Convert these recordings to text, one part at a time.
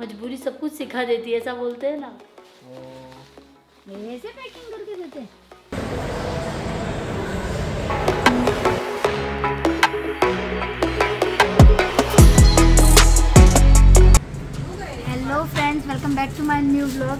मजबूरी सब कुछ सिखा देती है, ऐसा बोलते हैं ना। महीने से पैकिंग करके देते हैं। Hello friends, welcome back to my new vlog.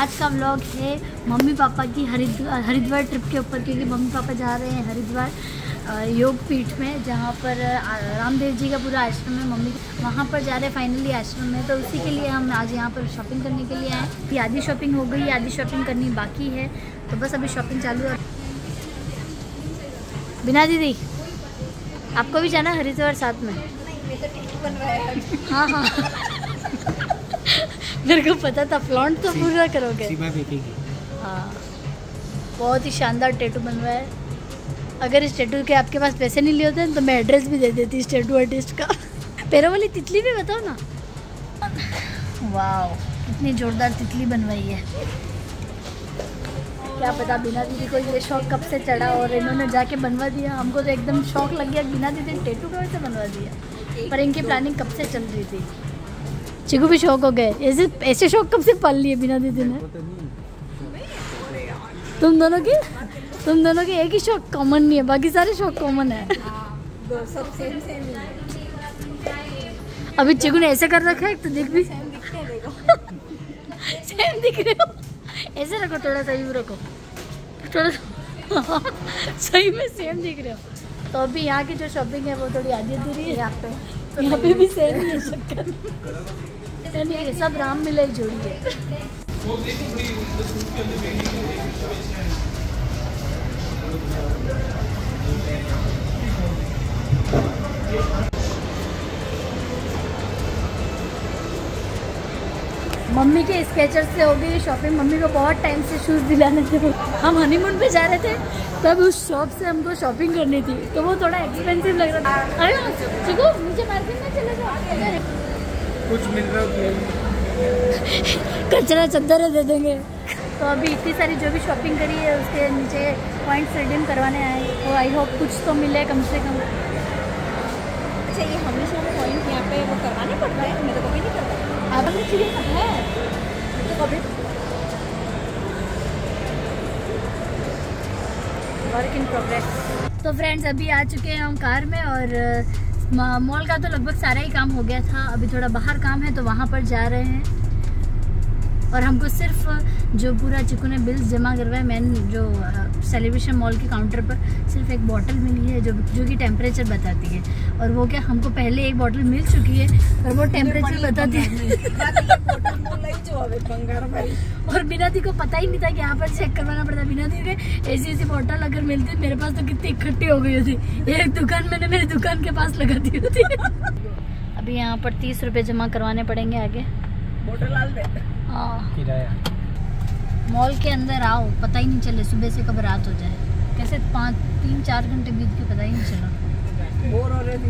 आज का व्लॉग है मम्मी पापा की हरिद्वार ट्रिप के ऊपर, क्योंकि मम्मी पापा जा रहे हैं हरिद्वार योग पीठ में, जहाँ पर रामदेव जी का पूरा आश्रम है। मम्मी वहाँ पर जा रहे हैं फाइनली आश्रम में, तो उसी के लिए हम आज यहाँ पर शॉपिंग करने के लिए आए। कि आधी शॉपिंग हो गई, आधी शॉपिंग करनी बाकी है, तो बस अभी शॉपिंग चालू है। बिना दीदी आपको भी जाना हरिद्वार साथ में? हाँ हाँ मेरे को पता था, फ्लॉन्ट तो पूरा करोगे। हाँ, बहुत ही शानदार टैटू बनवाया है। अगर इस टैटू के आपके पास पैसे नहीं लिए होते तो मैं एड्रेस भी दे देती इस टैटू आर्टिस्ट का। पैरों वाली तितली भी बताओ ना। वाह, कितनी जोरदार तितली बनवाई है। क्या पता बिना दीदी को ये शौक कब से चढ़ा और इन्होंने जाके बनवा दिया। हमको तो एकदम शौक लग गया, बिना दीदी टैटू कैसे बनवा दिया, पर इनकी प्लानिंग कब से चल रही थी। चिकू भी शौक हो गए, ऐसे ऐसे शौक कब से पाल लिए बिना दीदी ने। तुम दोनों की एक ही शौक कॉमन नहीं है, बाकी सारे शौक कॉमन है। अभी चिकू ने ऐसे कर रखा है, तो देख भी सेम दिख रहे हो। ऐसे रखो, थोड़ा सही रखो, थोड़ा सही में सेम दिख रहे हो। तो अभी यहाँ की जो शॉपिंग है वो थोड़ी आधी अधूरी है। यहाँ पे भी सेम है शक्कर, ये सब राम मिलाई जोड़ी है। मम्मी के स्केचर्स से हो गई शॉपिंग। मम्मी को बहुत टाइम से शूज़ दिलाने थे। हम हनीमून पे जा रहे थे, तब उस शॉप से हमको शॉपिंग करनी थी, तो वो थोड़ा एक्सपेंसिव लग रहा था। अरे चिकू मुझे मार्केट में चले जाओ, आगे कुछ मिल रहा है कचरा चद्दर दे देंगे। तो अभी इतनी सारी जो भी शॉपिंग करी है उसके नीचे पॉइंट्स रिडीम करवाने आए, तो आई होप कुछ तो मिले कम से कम। अच्छा, ये हमेशा पॉइंट यहाँ पे वो करवाने पड़ता है, मेरे को भी नहीं करता। अब चीज़ें सब है तो कभी वर्क इन प्रोग्रेस। तो फ्रेंड्स, अभी आ चुके हैं हम कार में, और मॉल का तो लगभग सारा ही काम हो गया था। अभी थोड़ा बाहर काम है, तो वहाँ पर जा रहे हैं। और हमको सिर्फ जो पूरा चिकू ने बिल्स जमा करवाए, मैन जो सेलिब्रेशन मॉल के काउंटर पर सिर्फ एक बॉटल मिली है जो कि टेम्परेचर बताती है। और वो क्या, हमको पहले एक बॉटल मिल चुकी है और वो टेम्परेचर बताती है। और बिना दी को पता ही नहीं था कि यहाँ पर चेक करवाना पड़ता। बिना दी के ऐसी बॉटल अगर मिलती, मेरे पास तो कितनी इकट्ठी हो गई होती। एक दुकान मैंने मेरी दुकान के पास लगा दी होती। अभी यहाँ पर 30 रुपए जमा करवाने पड़ेंगे आगे। मॉल के अंदर आओ, पता ही नहीं चले सुबह से कब रात हो जाए। कैसे 3-4 घंटे बीत के पता ही नहीं चला। बोर हो रहे थे।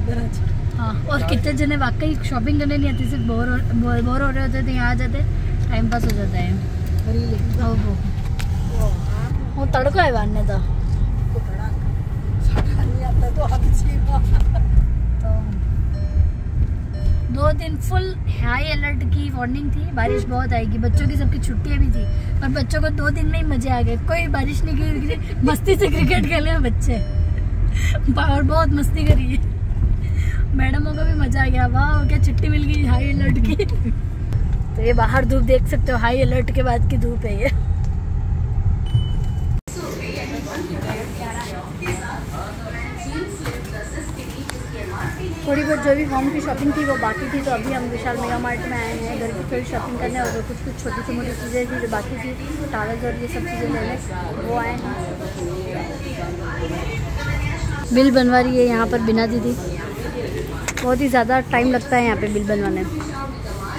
हाँ, और कितने जने वाकई शॉपिंग करने नहीं आते, सिर्फ बोर हो रहे होते तो यहाँ आ जाते, टाइम पास हो जाता है। वो तड़का है बांधने का। तो 2 दिन फुल हाई अलर्ट की वार्निंग थी, बारिश बहुत आएगी। बच्चों की सबकी छुट्टियां भी थी, पर बच्चों को 2 दिन में ही मजे आ गए। कोई बारिश नहीं गिरी, मस्ती से क्रिकेट खेले बच्चे, और बहुत मस्ती करी है। मैडमों को भी मजा आ गया, वाह क्या छुट्टी मिल गई हाई अलर्ट की। तो ये बाहर धूप देख सकते हो, हाई अलर्ट के बाद की धूप है ये। थोड़ी बहुत जो भी होम की शॉपिंग थी वो बाकी थी, तो अभी हम विशाल मेगा मार्ट में आए हैं घर की थोड़ी शॉपिंग करने। और कुछ छोटी सी मोटी चीज़ें थी जो बाकी थी, कागज और ये सब चीज़ें लेने वो आए हैं। बिल बनवा रही है यहाँ पर बिना दीदी, बहुत ही ज़्यादा टाइम लगता है यहाँ पे बिल बनवाने में।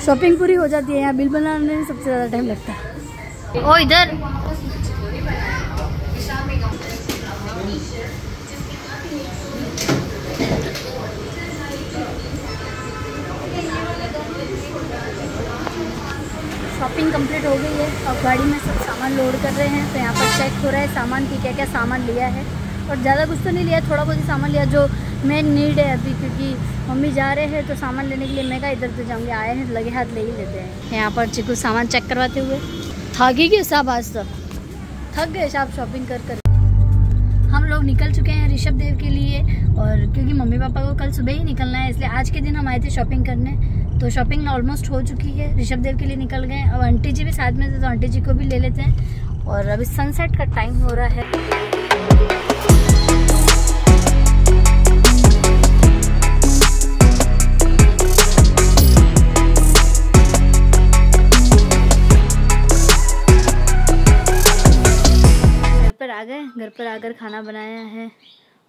शॉपिंग पूरी हो जाती है, यहाँ बिल बनवाने में सबसे ज़्यादा टाइम लगता है। ओ इधर शॉपिंग कंप्लीट हो गई है, और गाड़ी में सब सामान लोड कर रहे हैं। तो यहाँ पर चेक हो रहा है सामान की क्या क्या सामान लिया है, और ज़्यादा कुछ तो नहीं लिया, थोड़ा बहुत ही सामान लिया। जो मैं नीड है अभी, क्योंकि मम्मी जा रहे हैं तो सामान लेने के लिए। मैं कहा इधर तो जाऊँगी, आए हैं लगे हाथ ले ही लेते हैं। यहाँ पर चिकू सामान चेक करवाते हुए थक ही गए सब, आज तक थक गए सब शॉपिंग कर कर। हम लोग निकल चुके हैं ऋषभ देव के लिए, और क्योंकि मम्मी पापा को कल सुबह ही निकलना है, इसलिए आज के दिन हम आए थे शॉपिंग करने। तो शॉपिंग ऑलमोस्ट हो चुकी है, ऋषभ देव के लिए निकल गए। अब आंटी जी भी साथ में थे तो आंटी जी को भी ले लेते हैं। और अभी सनसेट का टाइम हो रहा है। घर पर आकर खाना बनाया है,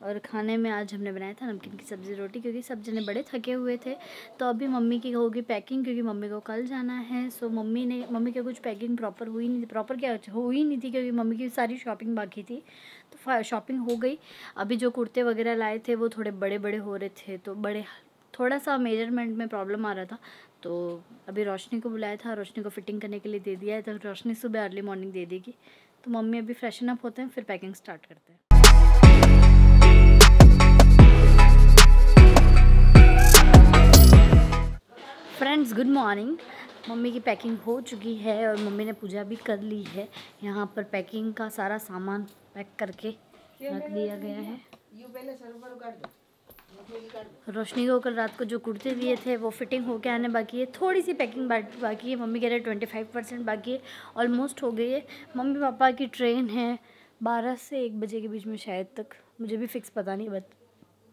और खाने में आज हमने बनाया था नमकीन की सब्ज़ी रोटी, क्योंकि सब जने बड़े थके हुए थे। तो अभी मम्मी की होगी पैकिंग, क्योंकि मम्मी को कल जाना है। सो मम्मी के कुछ पैकिंग प्रॉपर हुई नहीं, प्रॉपर क्या हुई नहीं थी, क्योंकि मम्मी की सारी शॉपिंग बाकी थी। तो शॉपिंग हो गई। अभी जो कुर्ते वगैरह लाए थे वो थोड़े बड़े बड़े हो रहे थे, तो बड़े थोड़ा सा मेजरमेंट में प्रॉब्लम आ रहा था। तो अभी रोशनी को बुलाया था, रोशनी को फिटिंग करने के लिए दे दिया है, तो रोशनी सुबह अर्ली मॉर्निंग दे देगी। तो मम्मी अभी फ्रेशन अप होते हैं, फिर पैकिंग स्टार्ट करते हैं। Friends good morning. मम्मी की पैकिंग हो चुकी है और मम्मी ने पूजा भी कर ली है। यहाँ पर पैकिंग का सारा सामान पैक करके रख दिया गया है। रोशनी को कल रात को जो कुर्ते दिए थे वो फिटिंग होके आने बाकी है, थोड़ी सी पैकिंग बाकी है। मम्मी कह रहे 25% बाकी है, ऑलमोस्ट हो गई है। मम्मी पापा की ट्रेन है 12 से 1 बजे के बीच में शायद तक, मुझे भी फिक्स पता नहीं,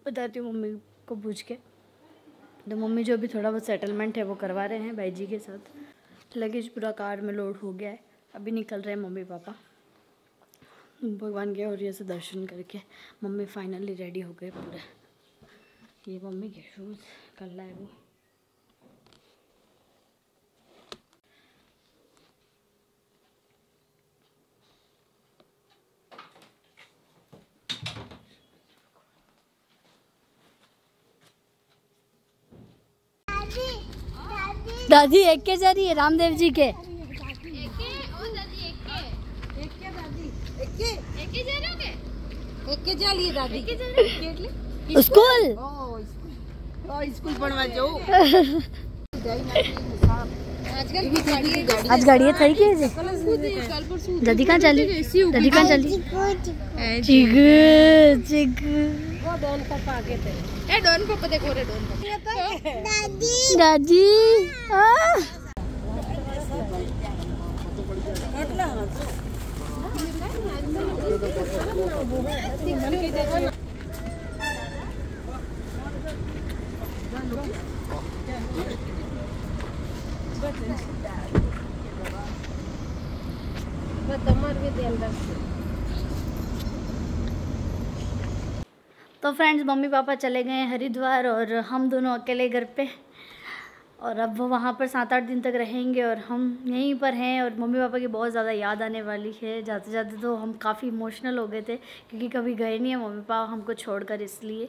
बताती हूँ मम्मी को पूछ के। तो मम्मी जो भी थोड़ा बहुत सेटलमेंट है वो करवा रहे हैं भाई जी के साथ। लगेज पूरा कार में लोड हो गया है, अभी निकल रहे हैं मम्मी पापा भगवान के और ये से दर्शन करके। मम्मी फाइनली रेडी हो गए पूरा। ये मम्मी के शूज़ कर लाए वो। दादी एक के जा रही है रामदेव जी के। स्कूल आज गाड़ी थी के दादी कहाँ चली, दादी कहाँ चली? दादी तो फ्रेंड्स मम्मी पापा चले गए हरिद्वार और हम दोनों अकेले घर पे। और अब वो वहाँ पर 7-8 दिन तक रहेंगे और हम यहीं पर हैं। और मम्मी पापा की बहुत ज़्यादा याद आने वाली है। जाते जाते तो हम काफ़ी इमोशनल हो गए थे, क्योंकि कभी गए नहीं है मम्मी पापा हमको छोड़कर, इसलिए।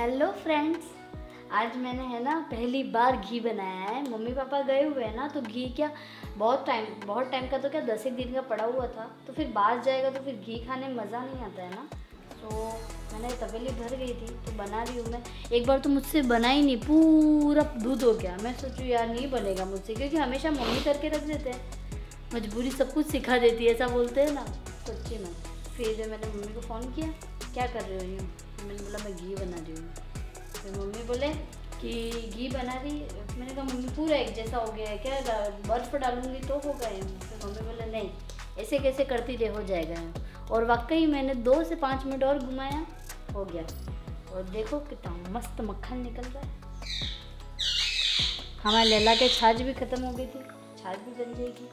हेलो फ्रेंड्स, आज मैंने है ना पहली बार घी बनाया है। मम्मी पापा गए हुए हैं ना, तो घी क्या बहुत टाइम का, तो क्या 10 दिन का पड़ा हुआ था। तो फिर बाहर जाएगा तो फिर घी खाने मज़ा नहीं आता है ना। तो मैंने तवेली भर गई थी तो बना रही हूँ मैं। एक बार तो मुझसे बना ही नहीं, पूरा दूध हो गया। मैं सोचूँ यार नहीं बनेगा मुझसे, क्योंकि हमेशा मम्मी करके रख देते हैं। मजबूरी सब कुछ सिखा देती है, ऐसा बोलते हैं ना सच्ची में। फिर मैंने मम्मी को फ़ोन किया, क्या कर रहे हो यूँ? मैंने बोला मैं घी बना रही हूँ। फिर मम्मी बोले कि घी बना रही। मैंने कहा मम्मी पूरा एक जैसा हो गया है क्या, बर्फ़ डालूंगी तो होगा ये? फिर मम्मी बोले नहीं, ऐसे कैसे करती रहे, हो जाएगा। और वाकई मैंने 2 से 5 मिनट और घुमाया, हो गया। और देखो कितना मस्त मक्खन निकल रहा है। हमारे लैला के छाछ भी ख़त्म हो गई थी, छाछ भी बन जाएगी।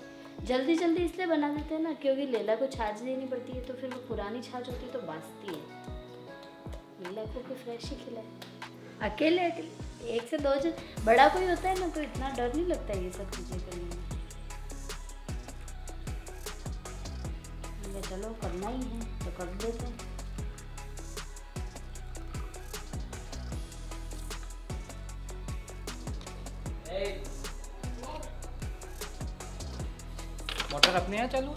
जल्दी जल्दी इसलिए बना देते हैं ना, क्योंकि लैला को छाछ देनी पड़ती है, तो फिर वो पुरानी छाछ होती है तो बाँचती है। लड़कों को फ्रेश ही खिलाए। अकेले अकेले 1 से 2 जन, बड़ा कोई होता है ना तो इतना डर नहीं लगता है ये सब चीज़ें करने में। चलो करना ही है तो कर देते हैं। मोटर अपने यहाँ चालू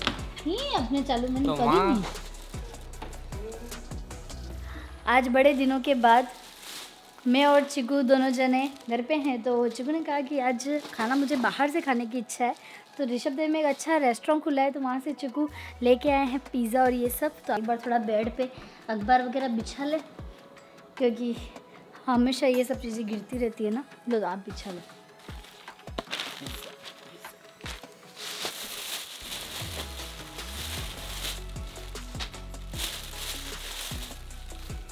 अपने चालू मैंने तो कभी नहीं। आज बड़े दिनों के बाद मैं और चिकू दोनों जने घर पे हैं, तो चिकू ने कहा कि आज खाना मुझे बाहर से खाने की इच्छा है। तो ऋषभ देव में एक अच्छा रेस्टोरेंट खुला है, तो वहाँ से चिकू लेके आए हैं पिज़्ज़ा और ये सब। तो एक बार थोड़ा बेड पे अखबार वगैरह बिछा ले, क्योंकि हमेशा ये सब चीज़ें गिरती रहती है ना। लोग आप बिछा लो।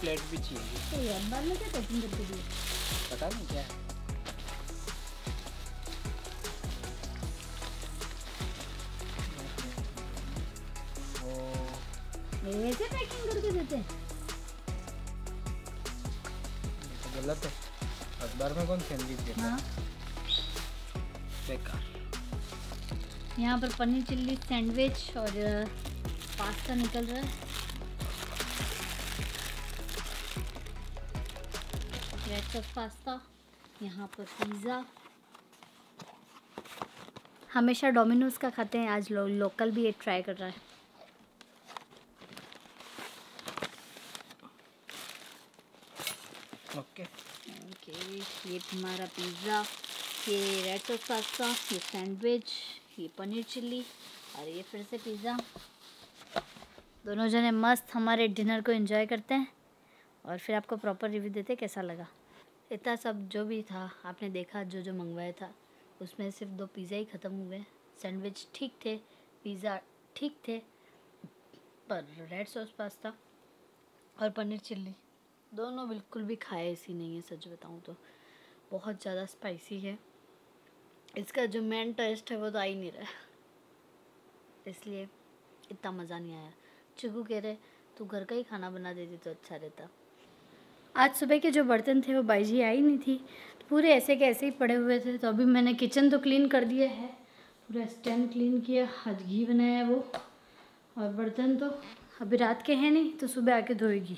प्लेट भी चाहिए यार, बाद में क्या पैकिंग करके दिए पता नहीं क्या। ऐसे पैकिंग करके देते हैं तो गलत है। अखबार में कौन सैंडविच देता है? बेकार। यहाँ पर पनीर चिल्ली सैंडविच और पास्ता निकल रहा है। पास्ता, यहाँ पर पिज़्ज़ा। हमेशा डोमिनोज का खाते हैं, आज लोकल भी ये ट्राई कर रहा है। ओके, ये हमारा पिज़्ज़ा, ये रेड सॉस पास्ता, ये सैंडविच, ये पनीर चिल्ली और ये फिर से पिज़्ज़ा। दोनों जने मस्त हमारे डिनर को एंजॉय करते हैं और फिर आपको प्रॉपर रिव्यू देते कैसा लगा। इतना सब जो भी था आपने देखा, जो जो मंगवाया था उसमें सिर्फ 2 पिज़्ज़ा ही ख़त्म हुए। सैंडविच ठीक थे, पिज़्ज़ा ठीक थे, पर रेड सॉस पास्ता और पनीर चिल्ली दोनों बिल्कुल भी खाए ऐसी नहीं है। सच बताऊँ तो बहुत ज़्यादा स्पाइसी है, इसका जो मेन टेस्ट है वो तो आ ही नहीं रहा, इसलिए इतना मज़ा नहीं आया। चिकू कह रहे तू घर का ही खाना बना देती तो अच्छा रहता। आज सुबह के जो बर्तन थे वो बाई जी आई नहीं थी, तो पूरे ऐसे के ऐसे ही पड़े हुए थे। तो अभी मैंने किचन तो क्लीन कर दिया है, पूरा स्टैंड क्लीन किया, आज घी बनाया वो। और बर्तन तो अभी रात के हैं नहीं, तो सुबह आके धोएगी।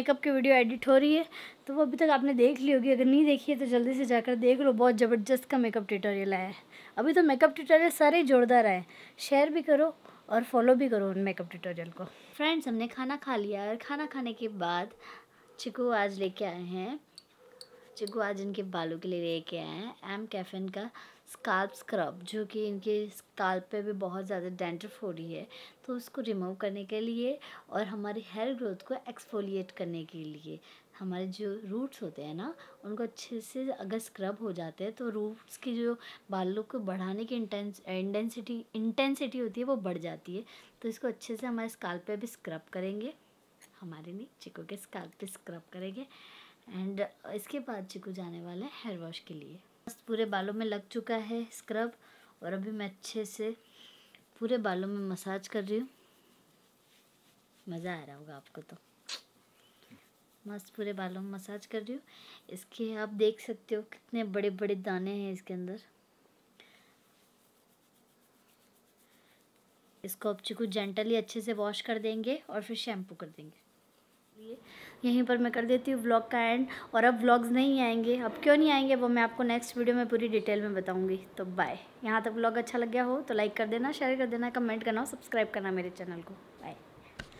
मेकअप की वीडियो एडिट हो रही है, तो वो अभी तक आपने देख ली होगी। अगर नहीं देखी है तो जल्दी से जाकर देख लो, बहुत ज़बरदस्त का मेकअप ट्यूटोरियल आया है। अभी तो मेकअप ट्यूटोरियल सारे जोरदार आए, शेयर भी करो और फॉलो भी करो उन मेकअप ट्यूटोरियल को। फ्रेंड्स, हमने खाना खा लिया और खाना खाने के बाद चिकू आज लेके आए हैं, चिकू आज इनके बालों के लिए लेके आए हैं एम कैफीन का स्काल्प स्क्रब, जो कि इनके स्काल्प पे भी बहुत ज़्यादा डैंड्रफ हो रही है, तो उसको रिमूव करने के लिए और हमारी हेयर ग्रोथ को एक्सफोलिएट करने के लिए। हमारे जो रूट्स होते हैं ना, उनको अच्छे से अगर स्क्रब हो जाते हैं तो रूट्स की जो बालों को बढ़ाने की इंटेंसिटी होती है वो बढ़ जाती है। तो इसको अच्छे से हमारे स्काल्प पे भी स्क्रब करेंगे, हमारे नहीं चिकू के स्काल्प पे स्क्रब करेंगे। एंड इसके बाद चिकू जाने वाला है हेयर वॉश के लिए। पूरे बालों में लग चुका है स्क्रब और अभी मैं अच्छे से पूरे बालों में मसाज कर रही हूँ। मज़ा आ रहा होगा आपको, तो मस्त पूरे बालों में मसाज कर रही हूँ। इसके आप देख सकते हो कितने बड़े बड़े दाने हैं इसके अंदर। इसको आप चिकू जेंटली अच्छे से वॉश कर देंगे और फिर शैम्पू कर देंगे। यहीं पर मैं कर देती हूँ व्लॉग का एंड। और अब व्लॉग्स नहीं आएंगे, अब क्यों नहीं आएंगे वो मैं आपको नेक्स्ट वीडियो में पूरी डिटेल में बताऊंगी। तो बाय। यहाँ तक व्लॉग अच्छा लग गया हो तो लाइक कर देना, शेयर कर देना, कमेंट करना और सब्सक्राइब करना मेरे चैनल को। बाय।